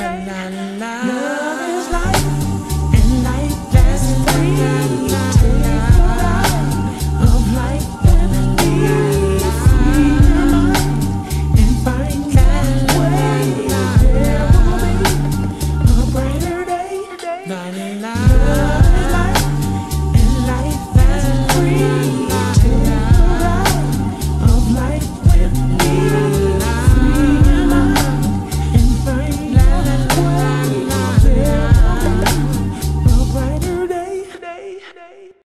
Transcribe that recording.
Na na na.